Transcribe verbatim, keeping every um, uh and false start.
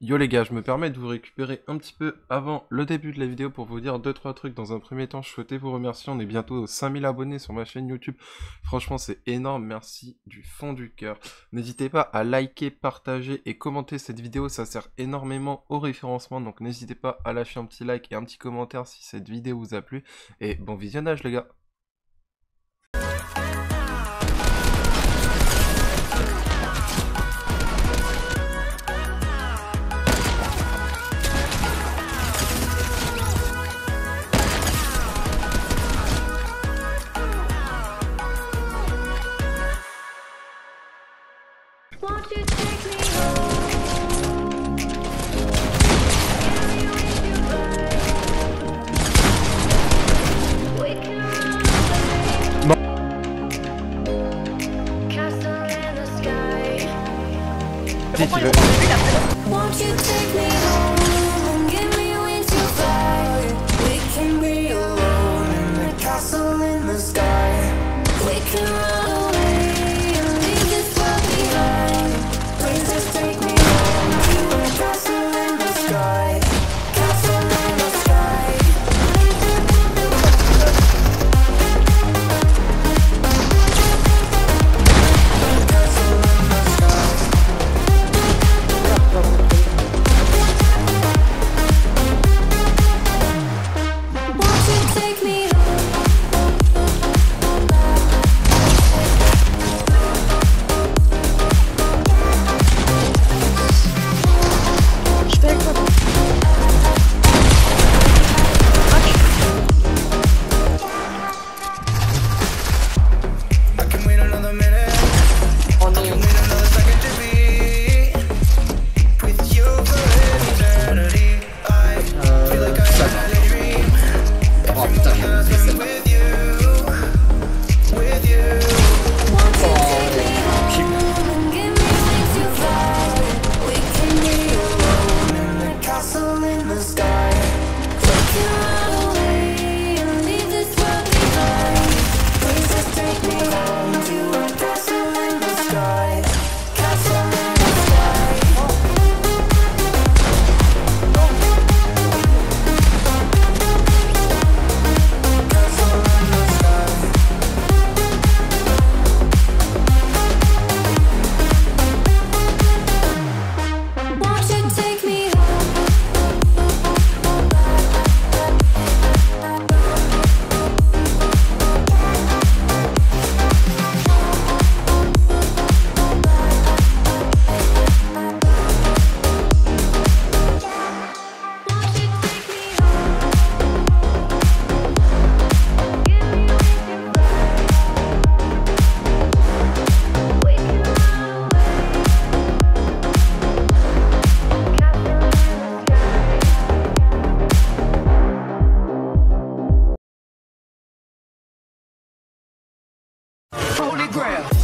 Yo les gars, je me permets de vous récupérer un petit peu avant le début de la vidéo pour vous dire deux trois trucs. Dans un premier temps, je souhaitais vous remercier, on est bientôt aux cinq mille abonnés sur ma chaîne YouTube. Franchement, c'est énorme, merci du fond du cœur. N'hésitez pas à liker, partager et commenter cette vidéo, ça sert énormément au référencement. Donc n'hésitez pas à lâcher un petit like et un petit commentaire si cette vidéo vous a plu. Et bon visionnage les gars. Won't you take me home? Won't you take me home? Holy Grail.